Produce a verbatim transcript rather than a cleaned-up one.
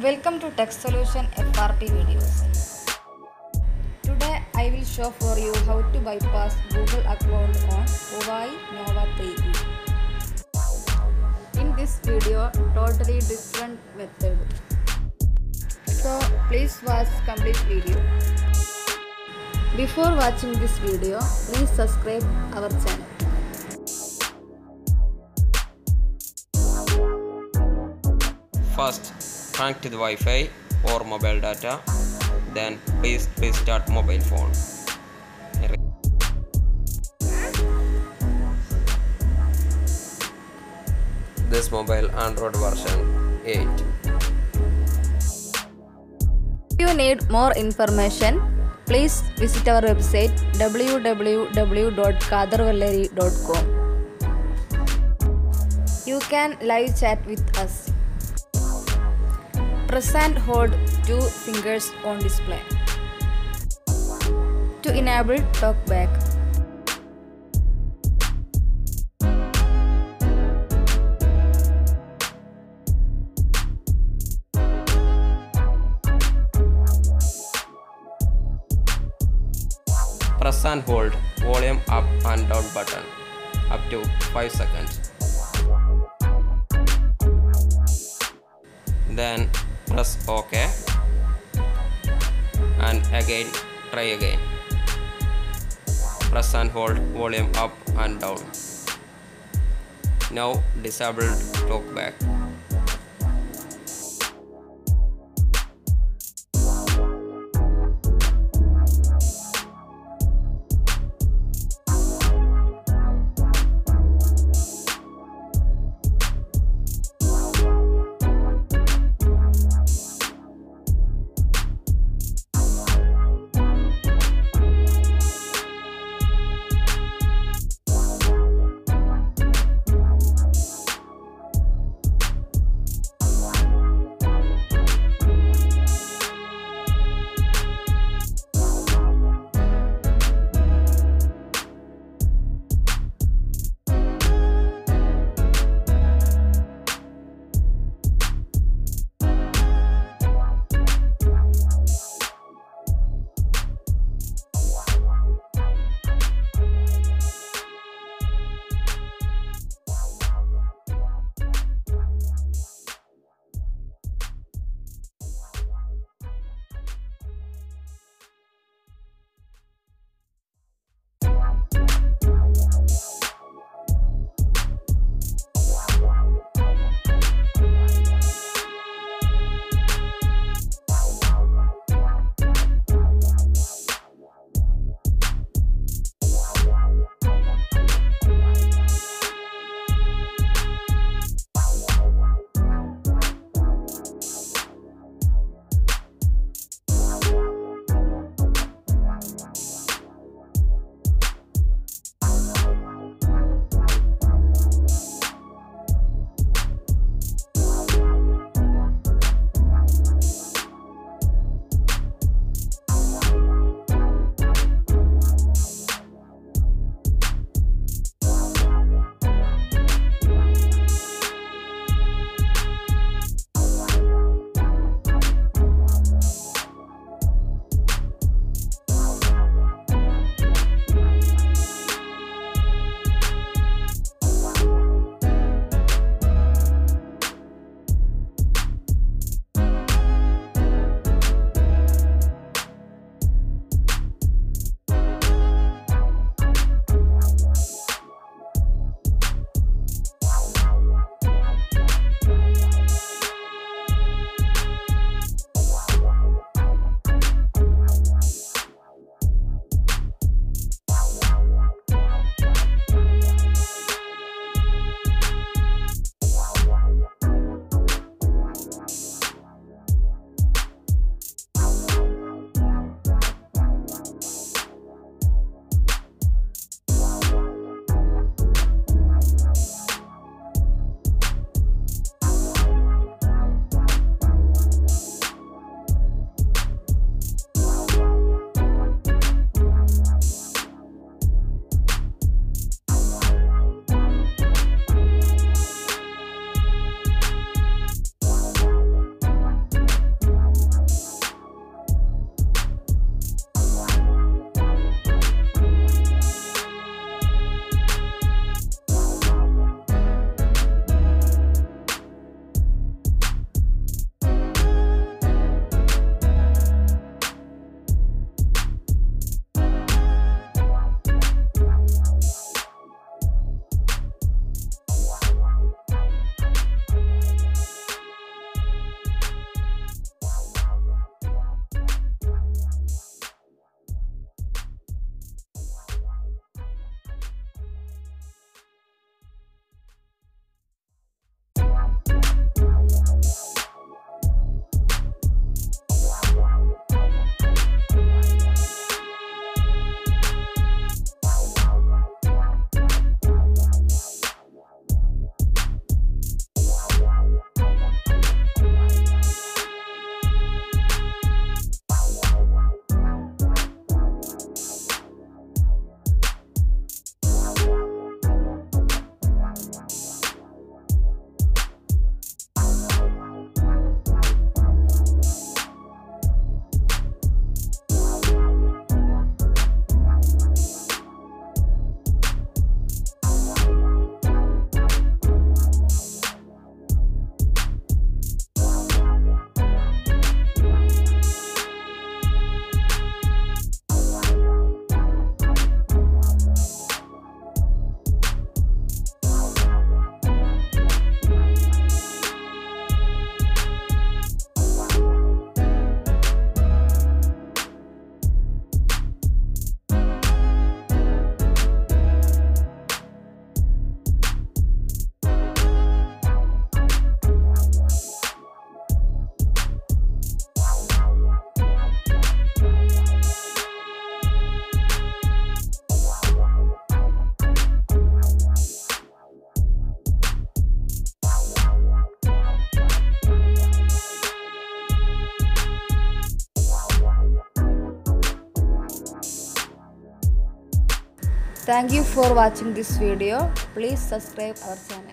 Welcome to Tech Solution F R P videos. Today I will show for you how to bypass Google account on Huawei Nova three E. In this video, totally different method. So please watch complete video. Before watching this video, please subscribe our channel. First, connect to the Wi-Fi or mobile data, then please restart mobile phone. This mobile Android version eight. If you need more information, please visit our website w w w dot kader velleli dot com. You can live chat with us. Press and hold two fingers on display to enable TalkBack. Press and hold volume up and down button up to five seconds. Then press OK and again try again. Press and hold volume up and down. Now disable TalkBack. Thank you for watching this video. Please subscribe our channel.